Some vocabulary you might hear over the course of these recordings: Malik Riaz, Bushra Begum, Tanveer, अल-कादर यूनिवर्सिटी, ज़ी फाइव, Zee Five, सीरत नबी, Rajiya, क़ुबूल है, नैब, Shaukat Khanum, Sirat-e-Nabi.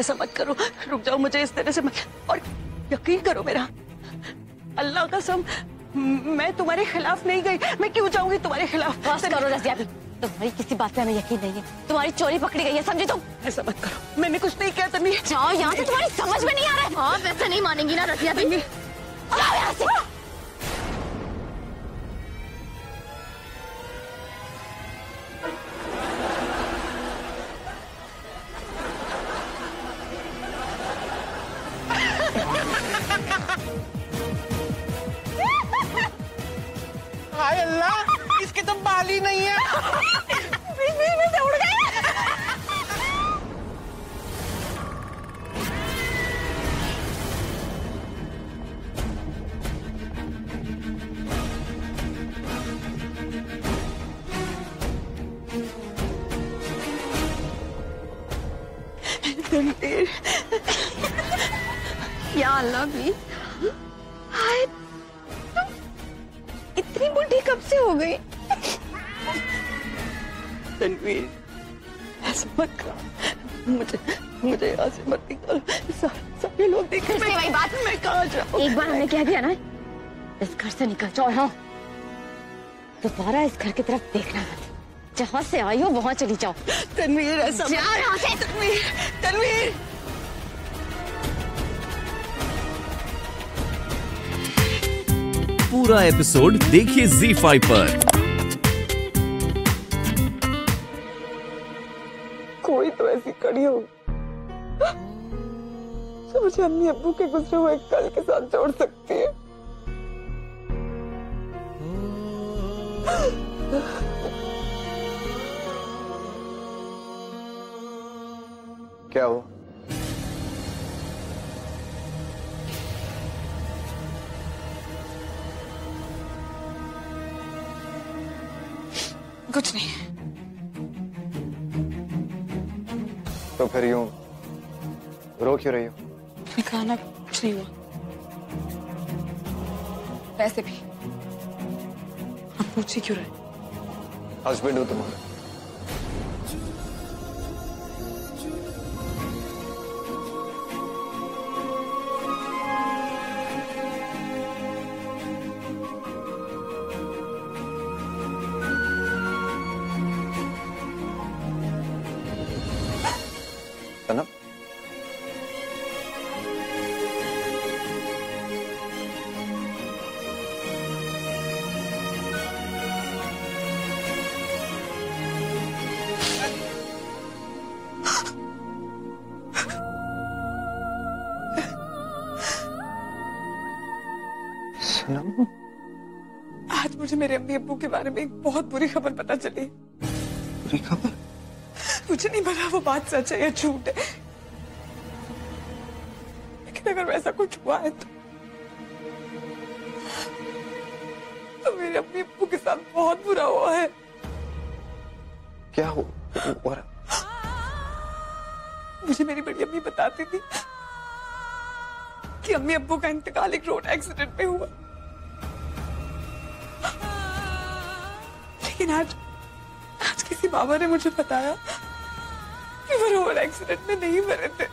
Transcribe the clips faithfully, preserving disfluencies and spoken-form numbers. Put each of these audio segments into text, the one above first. ऐसा मत करो, रुक जाओ, मुझे इस तरह से मत, और यकीन करो मेरा, अल्लाह का कसम मैं तुम्हारे खिलाफ नहीं गई, मैं क्यों जाऊंगी तुम्हारे खिलाफ। बस करो रजिया, भी तुम्हारी किसी बात पे हमें यकीन नहीं है, तुम्हारी चोरी पकड़ी गई है, समझे तुम। ऐसा मत करो, मैंने कुछ नहीं किया। तनवीर जाओ यहाँ से, तुम्हारी समझ में नहीं आ रहा है। हाँ वैसे नहीं मानेंगी ना रजिया भी, जाओ यहाँ से। हाय अल्लाह, इसके तो बाल ही नहीं है। बीच बीच में उड़ गए। या अल्लाह भी, हाय तुम इतनी बुढ़ी कब से हो गई? तनवीर ऐसा मत करो, मुझे मुझे यहाँ से मत निकालो, सारे लोग देखें। फिर से वही बात, मैं कहाँ जाऊँ? एक बार हमने कह दिया ना, इस घर से निकल जाओ। हाँ दोबारा इस घर की तरफ देखना मत, जहाँ से आई हो वहाँ चली जाओ। तनवीर ऐसा जाओ यहाँ से। तनवीर तनवीर पूरा एपिसोड देखिए जी फाइव पर। कोई तो ऐसी कड़ी होगी जो मुझे अम्मी अब्बू के गुजरे हुए कल के साथ जोड़ सकती है। क्या हो? कुछ नहीं। तो फिर यूं रो क्यों रही हो? मैं खाना कुछ नहीं हुआ, वैसे भी आप पूछ ही क्यों रहे? हस्बैंड हो तुम्हारा, आज मुझे मेरे अम्मी अब्बू के बारे में एक बहुत बुरी खबर पता चली। बुरी खबर? मुझे नहीं पता वो बात सच है या झूठ है, लेकिन अगर वैसा कुछ हुआ है तो, तो मेरे अम्मी अब्बू के साथ बहुत बुरा हुआ है। क्या हो? और मुझे मेरी बड़ी अम्मी बताती थी कि अम्मी अब्बू का इंतकाल एक रोड एक्सीडेंट में हुआ, लेकिन आज आज किसी बाबा ने मुझे बताया कि वो रोड एक्सीडेंट में नहीं मरे थे,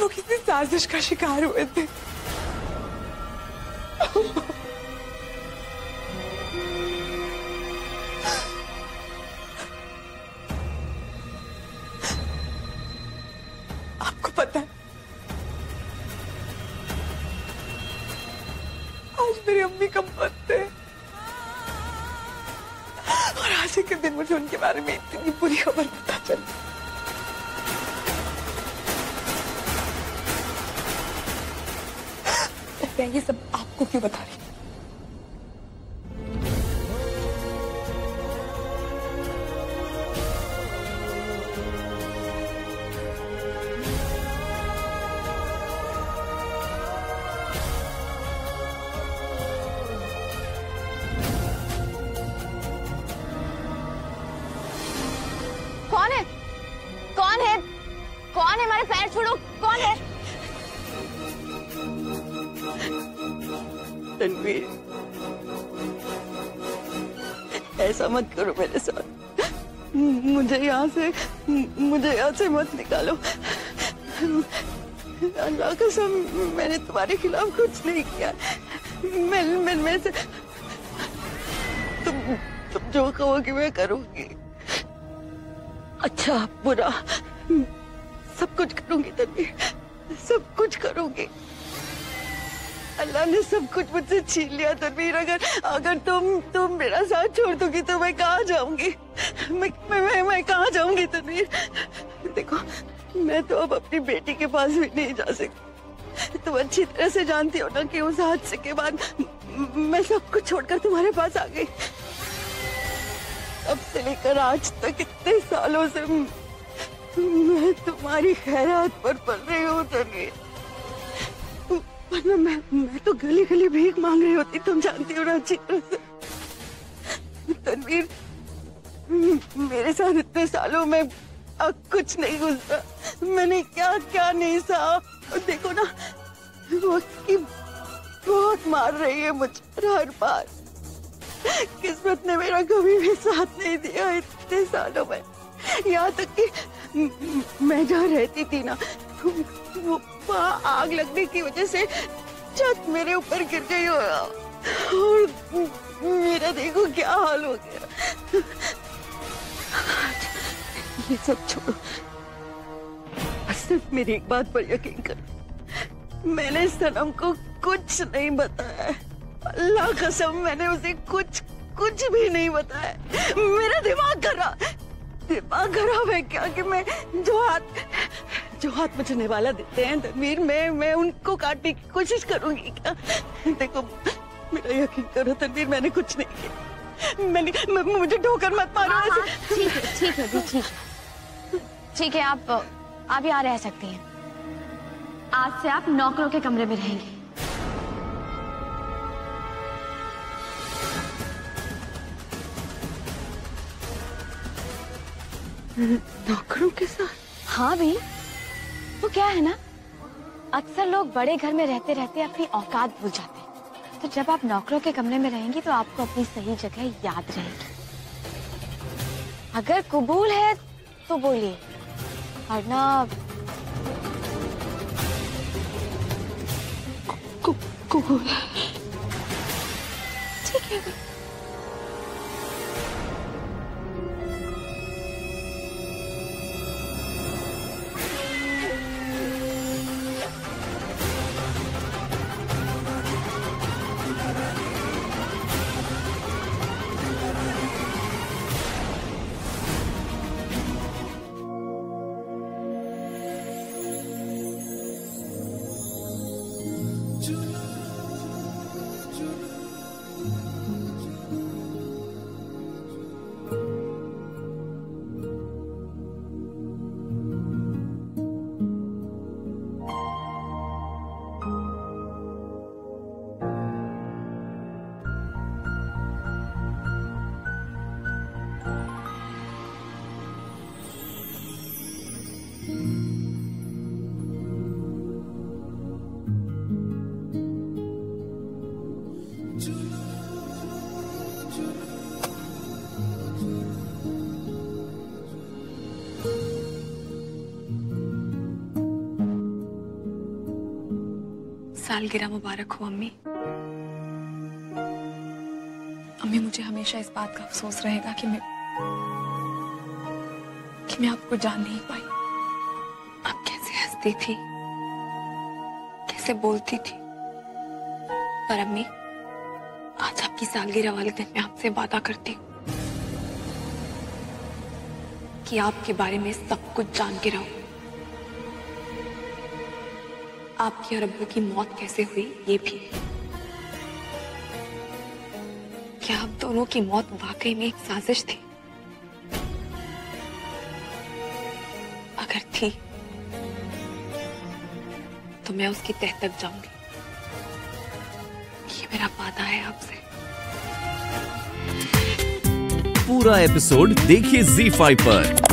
वो किसी साजिश का शिकार हुए थे। आपको पता है आज मेरी अम्मी का मत है, और आज के दिन मुझे उनके बारे में इतनी बुरी खबर पता चली। मैं ये सब आपको क्यों बता रही हूँ? कौन है? कौन है? कौन है? हमारे पैर छोड़ो, कौन है? तनवीर ऐसा मत करो मेरे साथ, मुझे यहाँ से मुझे यहाँ से मत निकालो। अल्लाह कसम मैंने तुम्हारे खिलाफ कुछ नहीं किया। मैं मैं मैं से तुम तुम जो कहोगी मैं करूँगी। अच्छा बुरा सब कुछ करूँगी तन्वीर, सब कुछ करूँगी। अल्लाह ने सब कुछ मुझसे छीन लिया तन्वीर। अगर अगर तुम तुम मेरा साथ छोड़ दोगी तो मैं कहाँ जाऊंगी? मैं मैं मैं कहाँ जाऊंगी तन्वीर? देखो मैं तो अब अपनी बेटी के पास भी नहीं जा सकती। तुम अच्छी तरह से जानती हो ना कि उस हादसे के बाद मैं सब कुछ छोड़कर तुम्हारे पास आ गई। अब से लेकर आज तक इतने सालों से मैं तुम्हारी खैरात पर पल रही हूँ तन्वीर। वरना मैं मैं तो गली गली भीख मांग रही होती, तुम जानती हो ना अच्छी तरह से। तन्वीर मेरे साथ इतने सालों में अब कुछ नहीं गुजरा, मैंने क्या क्या नहीं सहा। देखो ना वक्त की बहुत मार रही है मुझ पर हर बार। किस्मत ने मेरा कभी भी साथ नहीं दिया इतने सालों में। यहाँ तक कि मैं जहाँ रहती थी ना वो आग लगने की वजह से छत मेरे ऊपर गिर गई और मेरा देखो क्या हाल हो गया। ये सब छोड़ो, सिर्फ मेरी एक बात पर यकीन करो, मैंने सनम को कुछ नहीं बताया। अल्लाह कसम मैंने उसे कुछ कुछ भी नहीं बताया। मेरा दिमाग खराब दिमाग खराब है क्या कि मैं जो हाथ जो हाथ मुझे निवाला देते हैं तन्वीर मैं मैं उनको काटने की कोशिश करूंगी क्या? देखो मेरा यकीन करो तन्वीर मैंने कुछ नहीं किया। मैंने मैं, मुझे ठोकर मत मारो। ठीक है ठीक है ठीक है ठीक है आप आप यहाँ रह सकती हैं। आज से आप नौकरों के कमरे में रहेंगी। नौकरों के साथ? हाँ भाई वो क्या है ना, अक्सर लोग बड़े घर में रहते रहते अपनी औकात भूल जाते हैं। तो जब आप नौकरों के कमरे में रहेंगी तो आपको अपनी सही जगह याद रहेगी। अगर कबूल है तो बोलिए, वरना कबूल ठीक है। सालगिरह मुबारक हो अम्मी। अम्मी मुझे हमेशा इस बात का अफसोस रहेगा कि मैं कि मैं आपको जान नहीं पाई। आप कैसे हंसती थी, कैसे बोलती थी। पर अम्मी आज आपकी सालगिरह वाले दिन मैं आपसे वादा करती हूँ कि आपके बारे में सब कुछ जान के रहूँ। आपकी और अब्बू की मौत कैसे हुई ये भी, क्या आप दोनों की मौत वाकई में एक साजिश थी? अगर थी तो मैं उसकी तह तक जाऊंगी, ये मेरा वादा है आपसे। पूरा एपिसोड देखिए ज़ी फाइव पर।